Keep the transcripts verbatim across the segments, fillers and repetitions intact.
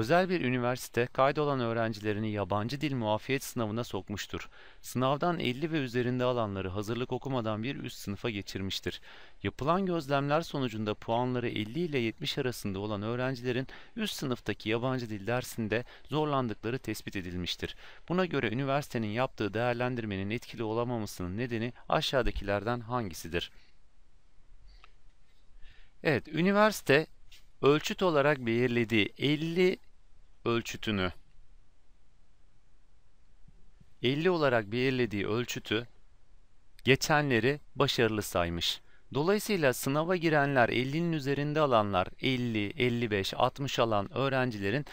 Özel bir üniversite kaydolan öğrencilerini yabancı dil muafiyet sınavına sokmuştur. Sınavdan elli ve üzerinde alanları hazırlık okumadan bir üst sınıfa geçirmiştir. Yapılan gözlemler sonucunda puanları elli ile yetmiş arasında olan öğrencilerin üst sınıftaki yabancı dil dersinde zorlandıkları tespit edilmiştir. Buna göre üniversitenin yaptığı değerlendirmenin etkili olamamasının nedeni aşağıdakilerden hangisidir? Evet, üniversite ölçüt olarak belirlediği elli ölçütünü elli olarak belirlediği ölçütü geçenleri başarılı saymış. Dolayısıyla sınava girenler ellinin üzerinde alanlar elli, elli beş, altmış alan öğrencilerin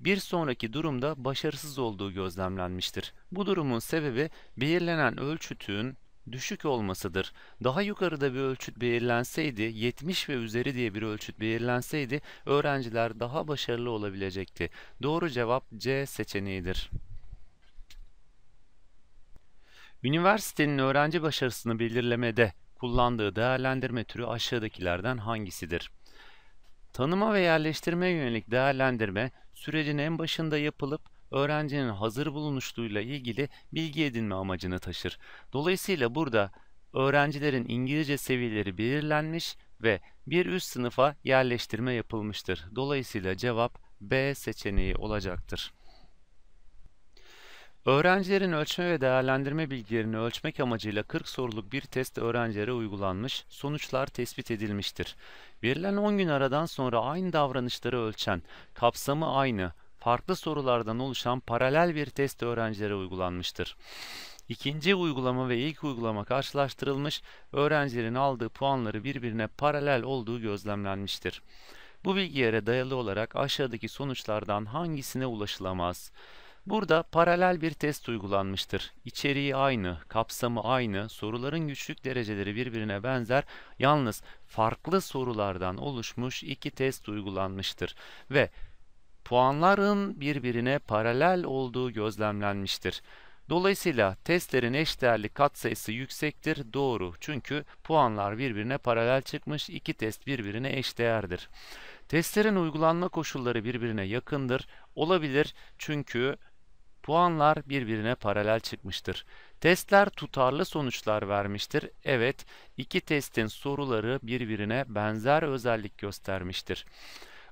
bir sonraki durumda başarısız olduğu gözlemlenmiştir. Bu durumun sebebi belirlenen ölçütün düşük olmasıdır. Daha yukarıda bir ölçüt belirlenseydi, yetmiş ve üzeri diye bir ölçüt belirlenseydi öğrenciler daha başarılı olabilecekti. Doğru cevap C seçeneğidir. Üniversitenin öğrenci başarısını belirlemede kullandığı değerlendirme türü aşağıdakilerden hangisidir? Tanıma ve yerleştirmeye yönelik değerlendirme sürecin en başında yapılıp öğrencinin hazır bulunuşluğuyla ilgili bilgi edinme amacını taşır. Dolayısıyla burada öğrencilerin İngilizce seviyeleri belirlenmiş ve bir üst sınıfa yerleştirme yapılmıştır. Dolayısıyla cevap B seçeneği olacaktır. Öğrencilerin ölçme ve değerlendirme bilgilerini ölçmek amacıyla kırk soruluk bir test öğrencilere uygulanmış, sonuçlar tespit edilmiştir. Verilen on gün aradan sonra aynı davranışları ölçen, kapsamı aynı, farklı sorulardan oluşan paralel bir test öğrencilere uygulanmıştır. İkinci uygulama ve ilk uygulama karşılaştırılmış, öğrencilerin aldığı puanları birbirine paralel olduğu gözlemlenmiştir. Bu bilgilere dayalı olarak aşağıdaki sonuçlardan hangisine ulaşılamaz? Burada paralel bir test uygulanmıştır. İçeriği aynı, kapsamı aynı, soruların güçlük dereceleri birbirine benzer, yalnız farklı sorulardan oluşmuş iki test uygulanmıştır ve puanların birbirine paralel olduğu gözlemlenmiştir. Dolayısıyla testlerin eşdeğerli katsayısı yüksektir. Doğru. Çünkü puanlar birbirine paralel çıkmış. İki test birbirine eşdeğerdir. Testlerin uygulanma koşulları birbirine yakındır. Olabilir. Çünkü puanlar birbirine paralel çıkmıştır. Testler tutarlı sonuçlar vermiştir. Evet, iki testin soruları birbirine benzer özellik göstermiştir.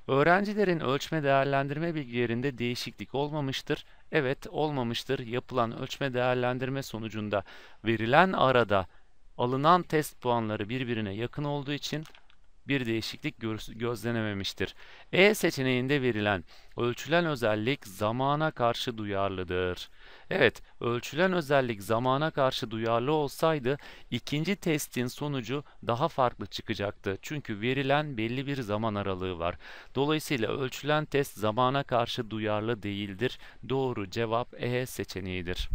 Öğrencilerin ölçme değerlendirme bilgilerinde değişiklik olmamıştır. Evet, olmamıştır. Yapılan ölçme değerlendirme sonucunda verilen arada alınan test puanları birbirine yakın olduğu için bir değişiklik gözlenememiştir. E seçeneğinde verilen ölçülen özellik zamana karşı duyarlıdır. Evet, ölçülen özellik zamana karşı duyarlı olsaydı ikinci testin sonucu daha farklı çıkacaktı. Çünkü verilen belli bir zaman aralığı var. Dolayısıyla ölçülen test zamana karşı duyarlı değildir. Doğru cevap E seçeneğidir.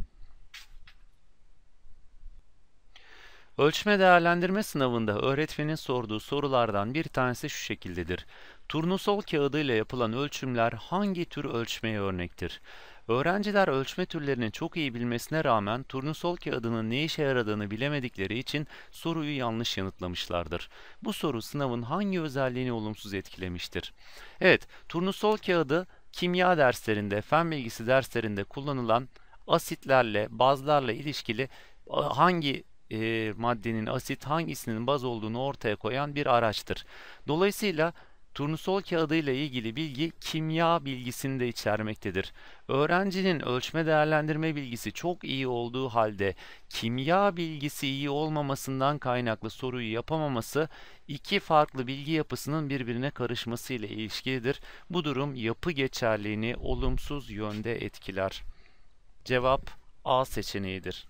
Ölçme değerlendirme sınavında öğretmenin sorduğu sorulardan bir tanesi şu şekildedir. Turnusol kağıdıyla yapılan ölçümler hangi tür ölçmeye örnektir? Öğrenciler ölçme türlerini çok iyi bilmesine rağmen turnusol kağıdının ne işe yaradığını bilemedikleri için soruyu yanlış yanıtlamışlardır. Bu soru sınavın hangi özelliğini olumsuz etkilemiştir? Evet, turnusol kağıdı kimya derslerinde, fen bilgisi derslerinde kullanılan asitlerle, bazlarla ilişkili hangi E, maddenin asit hangisinin baz olduğunu ortaya koyan bir araçtır. Dolayısıyla turnusol kağıdı ile ilgili bilgi kimya bilgisini de içermektedir. Öğrencinin ölçme değerlendirme bilgisi çok iyi olduğu halde kimya bilgisi iyi olmamasından kaynaklı soruyu yapamaması iki farklı bilgi yapısının birbirine karışması ile ilişkilidir. Bu durum yapı geçerliğini olumsuz yönde etkiler. Cevap A seçeneğidir.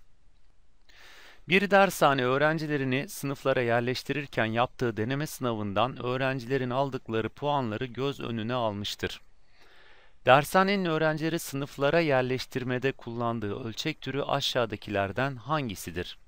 Bir dershane öğrencilerini sınıflara yerleştirirken yaptığı deneme sınavından öğrencilerin aldıkları puanları göz önüne almıştır. Dershanenin öğrencileri sınıflara yerleştirmede kullandığı ölçek türü aşağıdakilerden hangisidir?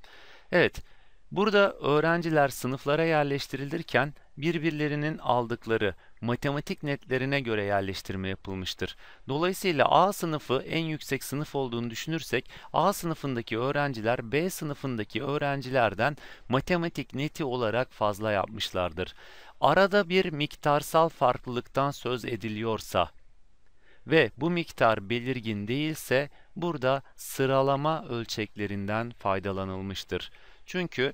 Evet, burada öğrenciler sınıflara yerleştirilirken birbirlerinin aldıkları matematik netlerine göre yerleştirme yapılmıştır. Dolayısıyla A sınıfı en yüksek sınıf olduğunu düşünürsek A sınıfındaki öğrenciler B sınıfındaki öğrencilerden matematik neti olarak fazla yapmışlardır. Arada bir miktarsal farklılıktan söz ediliyorsa ve bu miktar belirgin değilse burada sıralama ölçeklerinden faydalanılmıştır. Çünkü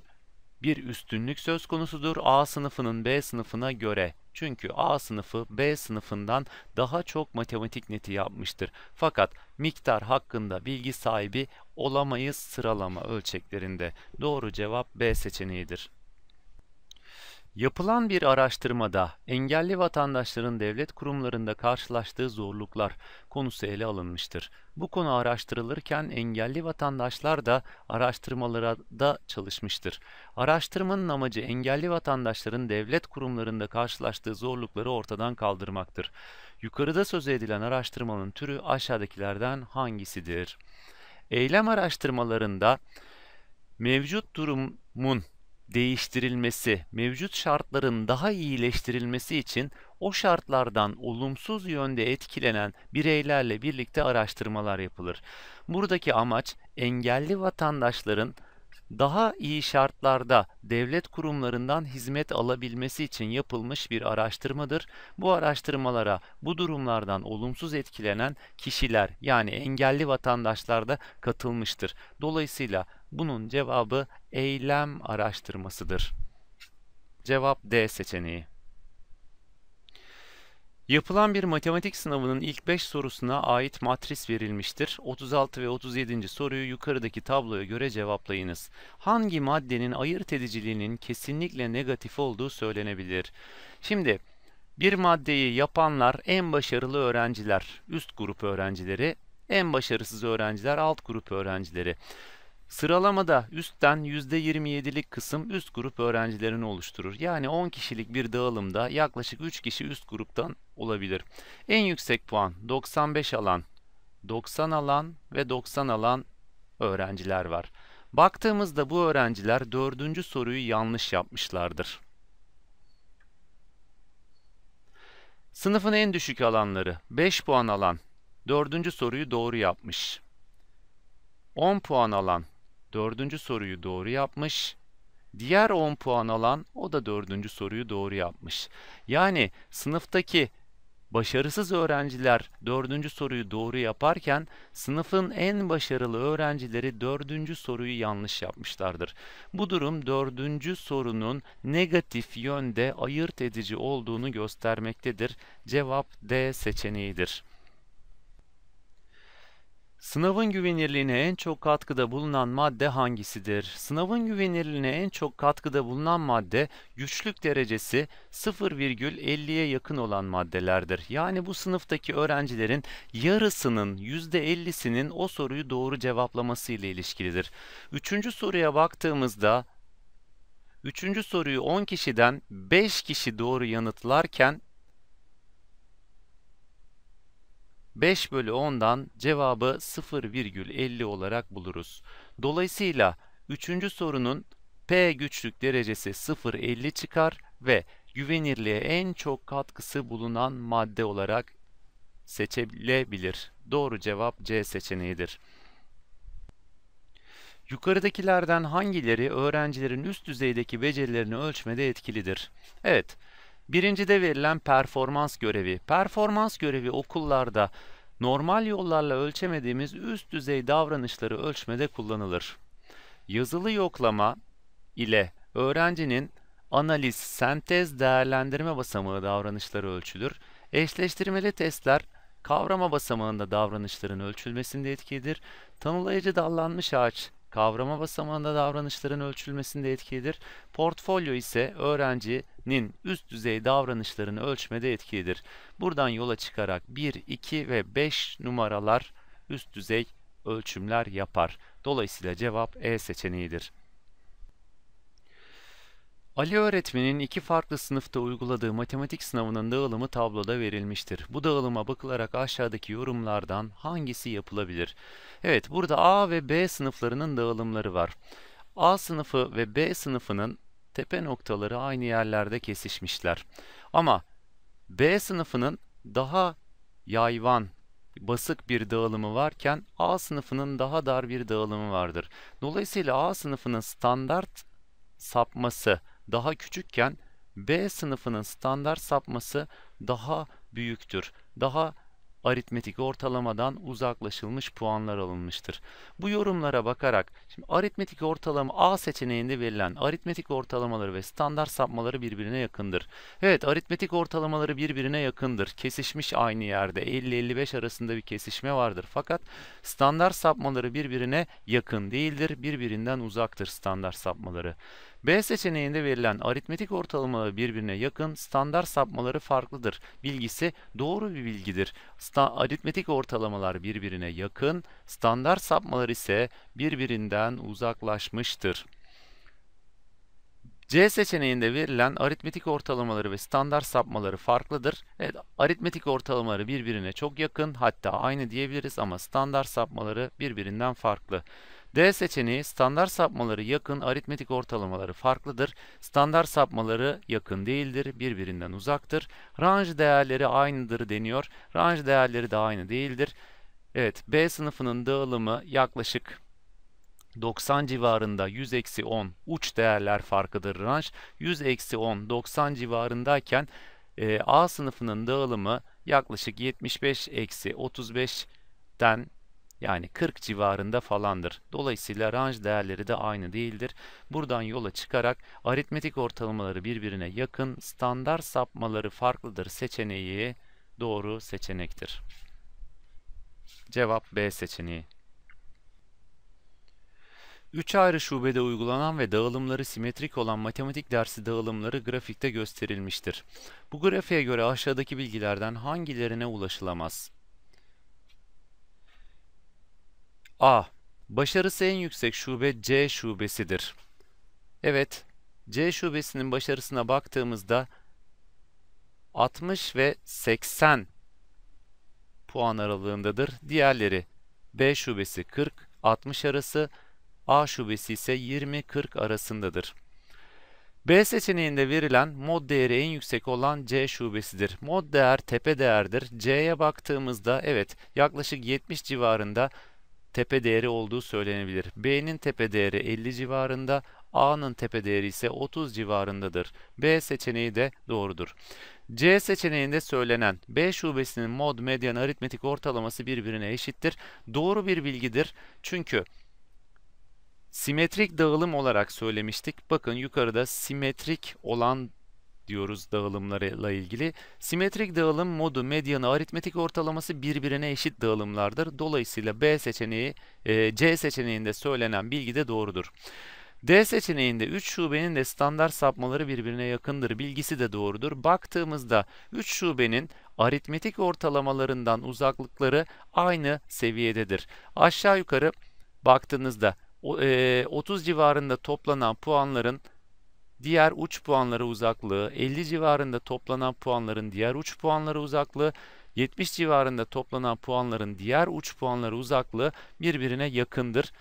bir üstünlük söz konusudur A sınıfının B sınıfına göre. Çünkü A sınıfı B sınıfından daha çok matematik neti yapmıştır. Fakat miktar hakkında bilgi sahibi olamayız sıralama ölçeklerinde. Doğru cevap B seçeneğidir. Yapılan bir araştırmada engelli vatandaşların devlet kurumlarında karşılaştığı zorluklar konusu ele alınmıştır. Bu konu araştırılırken engelli vatandaşlar da araştırmalara da çalışmıştır. Araştırmanın amacı engelli vatandaşların devlet kurumlarında karşılaştığı zorlukları ortadan kaldırmaktır. Yukarıda söz edilen araştırmanın türü aşağıdakilerden hangisidir? Eylem araştırmalarında mevcut durumun değiştirilmesi, mevcut şartların daha iyileştirilmesi için o şartlardan olumsuz yönde etkilenen bireylerle birlikte araştırmalar yapılır. Buradaki amaç engelli vatandaşların daha iyi şartlarda devlet kurumlarından hizmet alabilmesi için yapılmış bir araştırmadır. Bu araştırmalara bu durumlardan olumsuz etkilenen kişiler yani engelli vatandaşlar da katılmıştır. Dolayısıyla bunun cevabı eylem araştırmasıdır. Cevap D seçeneği. Yapılan bir matematik sınavının ilk beş sorusuna ait matris verilmiştir. otuz altı ve otuz yedinci soruyu yukarıdaki tabloya göre cevaplayınız. Hangi maddenin ayırt ediciliğinin kesinlikle negatif olduğu söylenebilir? Şimdi bir maddeyi yapanlar en başarılı öğrenciler, üst grup öğrencileri, en başarısız öğrenciler, alt grup öğrencileri. Sıralamada üstten yüzde yirmi yedilik kısım üst grup öğrencilerini oluşturur. Yani on kişilik bir dağılımda yaklaşık üç kişi üst gruptan olabilir. En yüksek puan doksan beş alan, doksan alan ve doksan alan öğrenciler var. Baktığımızda bu öğrenciler dördüncü soruyu yanlış yapmışlardır. Sınıfın en düşük alanları beş puan alan dördüncü soruyu doğru yapmış. on puan alan dördüncü soruyu doğru yapmış. Diğer on puan alan o da dördüncü soruyu doğru yapmış. Yani sınıftaki başarısız öğrenciler dördüncü soruyu doğru yaparken sınıfın en başarılı öğrencileri dördüncü soruyu yanlış yapmışlardır. Bu durum dördüncü sorunun negatif yönde ayırt edici olduğunu göstermektedir. Cevap D seçeneğidir. Sınavın güvenirliğine en çok katkıda bulunan madde hangisidir? Sınavın güvenirliğine en çok katkıda bulunan madde güçlük derecesi sıfır virgül elliye yakın olan maddelerdir. Yani bu sınıftaki öğrencilerin yarısının yüzde ellisinin o soruyu doğru cevaplaması ile ilişkilidir. Üçüncü soruya baktığımızda üçüncü soruyu on kişiden beş kişi doğru yanıtlarken beş bölü ondan cevabı sıfır virgül elli olarak buluruz. Dolayısıyla üçüncü sorunun P güçlük derecesi sıfır virgül elli çıkar ve güvenirliğe en çok katkısı bulunan madde olarak seçilebilir. Doğru cevap C seçeneğidir. Yukarıdakilerden hangileri öğrencilerin üst düzeydeki becerilerini ölçmede etkilidir? Evet. Birincide verilen performans görevi. Performans görevi okullarda normal yollarla ölçemediğimiz üst düzey davranışları ölçmede kullanılır. Yazılı yoklama ile öğrencinin analiz, sentez, değerlendirme basamağı davranışları ölçülür. Eşleştirmeli testler kavrama basamağında davranışların ölçülmesinde etkilidir. Tanılayıcı dallanmış ağaç kavrama basamağında davranışların ölçülmesinde etkilidir. Portfolyo ise öğrencinin üst düzey davranışlarını ölçmede etkilidir. Buradan yola çıkarak bir, iki ve beş numaralar üst düzey ölçümler yapar. Dolayısıyla cevap E seçeneğidir. Ali öğretmenin iki farklı sınıfta uyguladığı matematik sınavının dağılımı tabloda verilmiştir. Bu dağılıma bakılarak aşağıdaki yorumlardan hangisi yapılabilir? Evet, burada A ve B sınıflarının dağılımları var. A sınıfı ve B sınıfının tepe noktaları aynı yerlerde kesişmişler. Ama B sınıfının daha yayvan, basık bir dağılımı varken A sınıfının daha dar bir dağılımı vardır. Dolayısıyla A sınıfının standart sapması daha küçükken B sınıfının standart sapması daha büyüktür. Daha aritmetik ortalamadan uzaklaşılmış puanlar alınmıştır. Bu yorumlara bakarak şimdi aritmetik ortalama A seçeneğinde verilen aritmetik ortalamaları ve standart sapmaları birbirine yakındır. Evet, aritmetik ortalamaları birbirine yakındır. Kesişmiş aynı yerde elli elli beş arasında bir kesişme vardır. Fakat standart sapmaları birbirine yakın değildir. Birbirinden uzaktır standart sapmaları. B seçeneğinde verilen aritmetik ortalamaları birbirine yakın, standart sapmaları farklıdır bilgisi doğru bir bilgidir. Sta- aritmetik ortalamalar birbirine yakın, standart sapmalar ise birbirinden uzaklaşmıştır. C seçeneğinde verilen aritmetik ortalamaları ve standart sapmaları farklıdır. Evet, aritmetik ortalamaları birbirine çok yakın, hatta aynı diyebiliriz ama standart sapmaları birbirinden farklı. D seçeneği standart sapmaları yakın, aritmetik ortalamaları farklıdır. Standart sapmaları yakın değildir, birbirinden uzaktır. Range değerleri aynıdır deniyor. Range değerleri de aynı değildir. Evet, B sınıfının dağılımı yaklaşık doksan civarında yüz eksi on uç değerler farkıdır range. yüz eksi on doksan civarındayken e, A sınıfının dağılımı yaklaşık yetmiş beş eksi otuz beşten yani kırk civarında falandır. Dolayısıyla range değerleri de aynı değildir. Buradan yola çıkarak aritmetik ortalamaları birbirine yakın, standart sapmaları farklıdır seçeneği doğru seçenektir. Cevap B seçeneği. üç ayrı şubede uygulanan ve dağılımları simetrik olan matematik dersi dağılımları grafikte gösterilmiştir. Bu grafiğe göre aşağıdaki bilgilerden hangilerine ulaşılamaz? A. Başarısı en yüksek şube C şubesidir. Evet, C şubesinin başarısına baktığımızda altmış ve seksen puan aralığındadır. Diğerleri B şubesi kırk altmış arası, A şubesi ise yirmi kırk arasındadır. B seçeneğinde verilen mod değeri en yüksek olan C şubesidir. Mod değer tepe değerdir. C'ye baktığımızda evet yaklaşık yetmiş civarında tepe değeri olduğu söylenebilir. B'nin tepe değeri elli civarında, A'nın tepe değeri ise otuz civarındadır. B seçeneği de doğrudur. C seçeneğinde söylenen B şubesinin mod, medyan, aritmetik ortalaması birbirine eşittir. Doğru bir bilgidir. Çünkü simetrik dağılım olarak söylemiştik. Bakın yukarıda simetrik olan diyoruz dağılımlarla ilgili. Simetrik dağılım modu, medyanı, aritmetik ortalaması birbirine eşit dağılımlardır. Dolayısıyla B seçeneği, e, C seçeneğinde söylenen bilgi de doğrudur. D seçeneğinde üç şubenin de standart sapmaları birbirine yakındır bilgisi de doğrudur. Baktığımızda üç şubenin aritmetik ortalamalarından uzaklıkları aynı seviyededir. Aşağı yukarı baktığınızda otuz civarında toplanan puanların diğer uç puanları uzaklığı, elli civarında toplanan puanların diğer uç puanları uzaklığı, yetmiş civarında toplanan puanların diğer uç puanları uzaklığı birbirine yakındır.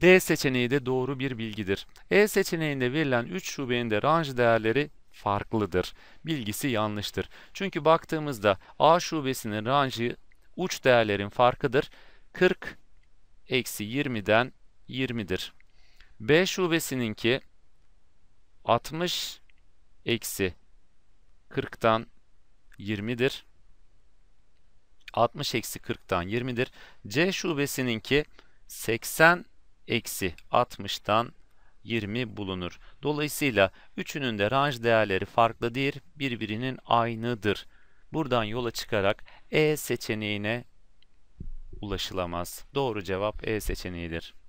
D seçeneği de doğru bir bilgidir. E seçeneğinde verilen üç şubenin de range değerleri farklıdır bilgisi yanlıştır. Çünkü baktığımızda A şubesinin range'ı uç değerlerin farkıdır. kırk eksi yirmiden yirmidir. B şubesininki altmış eksi kırktan yirmidir. altmış eksi kırktan yirmidir. C şubesininki seksen eksi altmıştan yirmi bulunur. Dolayısıyla üçünün de range değerleri farklı değil, birbirinin aynıdır. Buradan yola çıkarak E seçeneğine ulaşılamaz. Doğru cevap E seçeneğidir.